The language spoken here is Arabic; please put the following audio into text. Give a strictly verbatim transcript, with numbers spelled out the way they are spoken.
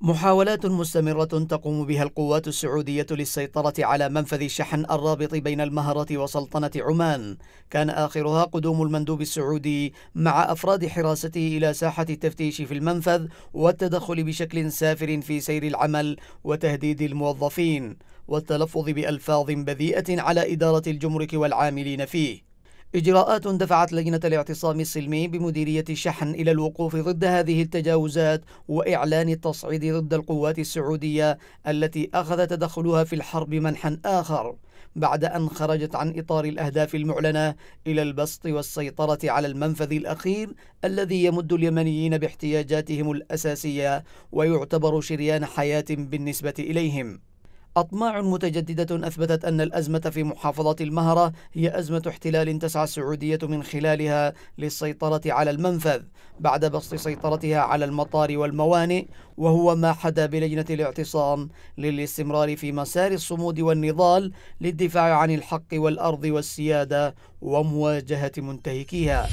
محاولات مستمرة تقوم بها القوات السعودية للسيطرة على منفذ شحن الرابط بين المهرة وسلطنة عمان، كان آخرها قدوم المندوب السعودي مع أفراد حراسته إلى ساحة التفتيش في المنفذ والتدخل بشكل سافر في سير العمل وتهديد الموظفين والتلفظ بألفاظ بذيئة على إدارة الجمرك والعاملين فيه. إجراءات دفعت لجنة الاعتصام السلمي بمديرية شحن إلى الوقوف ضد هذه التجاوزات وإعلان التصعيد ضد القوات السعودية التي أخذ تدخلها في الحرب منحا آخر، بعد أن خرجت عن إطار الأهداف المعلنة إلى البسط والسيطرة على المنفذ الأخير الذي يمد اليمنيين باحتياجاتهم الأساسية ويعتبر شريان حياة بالنسبة إليهم. أطماع متجددة أثبتت أن الأزمة في محافظة المهرة هي أزمة احتلال تسعى السعودية من خلالها للسيطرة على المنفذ بعد بسط سيطرتها على المطار والموانئ، وهو ما حدا بلجنة الاعتصام للاستمرار في مسار الصمود والنضال للدفاع عن الحق والأرض والسيادة ومواجهة منتهكيها.